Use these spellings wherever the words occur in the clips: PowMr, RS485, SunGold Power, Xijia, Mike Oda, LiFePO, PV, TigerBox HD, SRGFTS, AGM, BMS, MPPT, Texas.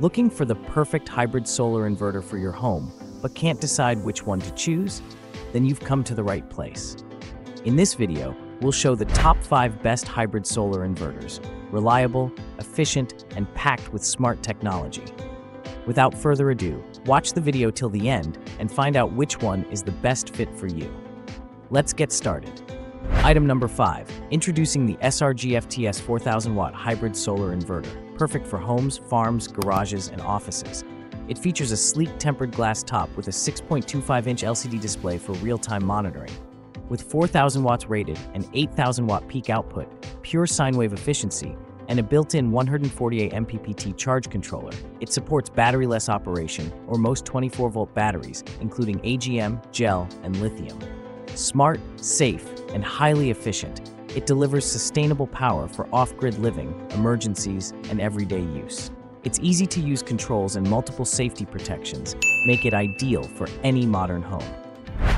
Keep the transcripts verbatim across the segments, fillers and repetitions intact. Looking for the perfect hybrid solar inverter for your home, but can't decide which one to choose? Then you've come to the right place. In this video, we'll show the top five best hybrid solar inverters, reliable, efficient, and packed with smart technology. Without further ado, watch the video till the end and find out which one is the best fit for you. Let's get started. Item number five, introducing the S R G F T S four thousand watt hybrid solar inverter, perfect for homes, farms, garages, and offices. It features a sleek tempered glass top with a six point two five inch L C D display for real-time monitoring. With four thousand watts rated and eight thousand watt peak output, pure sine wave efficiency, and a built-in one hundred forty-eight M P P T charge controller, it supports battery-less operation or most twenty-four volt batteries, including A G M, gel, and lithium. Smart, safe, and highly efficient, it delivers sustainable power for off-grid living, emergencies, and everyday use. Its easy-to-use controls and multiple safety protections make it ideal for any modern home.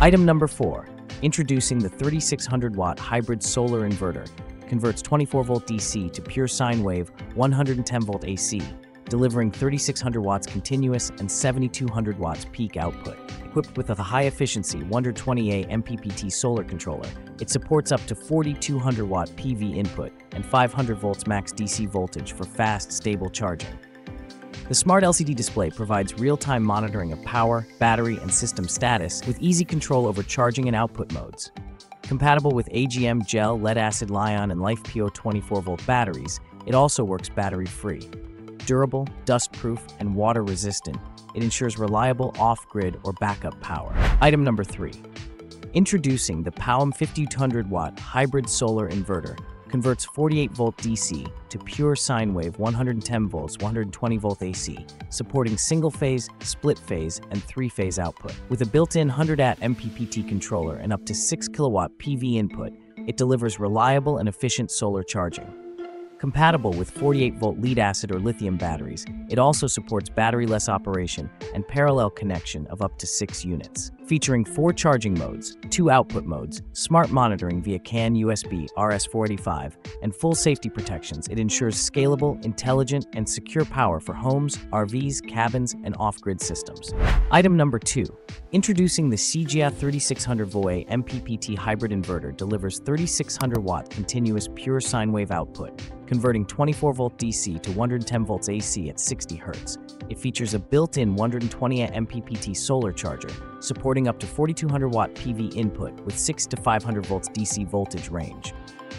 Item number four. Introducing the thirty-six hundred watt hybrid solar inverter, converts twenty-four volt D C to pure sine wave one hundred ten volt A C, delivering thirty-six hundred watts continuous and seventy-two hundred watts peak output. Equipped with a high-efficiency one hundred twenty-eight M P P T solar controller, it supports up to forty-two hundred watt P V input and five hundred volts max D C voltage for fast, stable charging. The smart L C D display provides real-time monitoring of power, battery, and system status with easy control over charging and output modes. Compatible with A G M gel, lead-acid lithium, and LiFePO twenty-four volt batteries, it also works battery-free. Durable, dust-proof, and water-resistant, it ensures reliable off-grid or backup power. Item number three. Introducing the PowMr fifty-two hundred watt hybrid solar inverter, converts forty-eight volt D C to pure sine wave one hundred ten volts, one hundred twenty volt A C, supporting single-phase, split-phase, and three-phase output. With a built-in one hundred watt M P P T controller and up to six kilowatt P V input, it delivers reliable and efficient solar charging. Compatible with forty-eight volt lead-acid or lithium batteries, it also supports battery-less operation and parallel connection of up to six units. Featuring four charging modes, two output modes, smart monitoring via CAN U S B R S four eighty-five, and full safety protections, it ensures scalable, intelligent, and secure power for homes, R Vs, cabins, and off-grid systems. Item number two. Introducing the Xijia thirty-six hundred volt M P P T hybrid inverter, delivers thirty-six hundred watt continuous pure sine wave output, converting twenty-four volt D C to one hundred ten volts A C at sixty hertz. It features a built-in one hundred twenty amp M P P T solar charger, supporting up to forty-two hundred watt P V input with six to five hundred volts D C voltage range.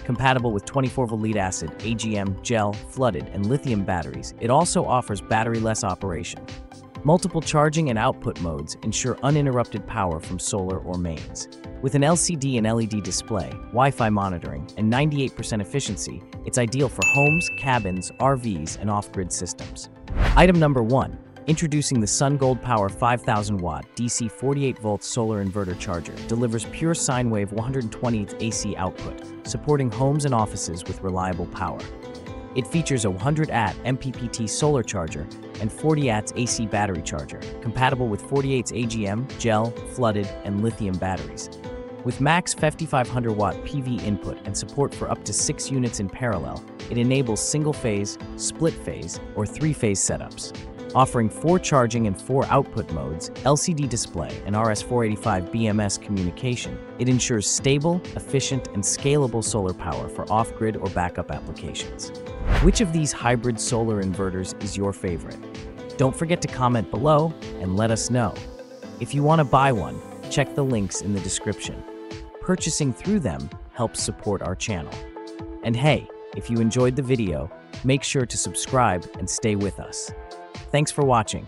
Compatible with twenty-four volt lead-acid, A G M, gel, flooded, and lithium batteries, it also offers battery-less operation. Multiple charging and output modes ensure uninterrupted power from solar or mains. With an L C D and L E D display, Wi-Fi monitoring, and ninety-eight percent efficiency, it's ideal for homes, cabins, R Vs, and off-grid systems. Item number one. Introducing the SunGold Power five thousand watt D C forty-eight volt solar inverter charger, delivers pure sine wave one hundred twenty A C output, supporting homes and offices with reliable power. It features a one hundred watt M P P T solar charger and forty watt A C battery charger, compatible with forty-eight's A G M, gel, flooded, and lithium batteries. With max fifty-five hundred watt P V input and support for up to six units in parallel, it enables single-phase, split-phase, or three-phase setups. Offering four charging and four output modes, L C D display, and R S four eighty-five B M S communication, it ensures stable, efficient, and scalable solar power for off-grid or backup applications. Which of these hybrid solar inverters is your favorite? Don't forget to comment below and let us know. If you want to buy one, check the links in the description. Purchasing through them helps support our channel. And hey, if you enjoyed the video, make sure to subscribe and stay with us. Thanks for watching.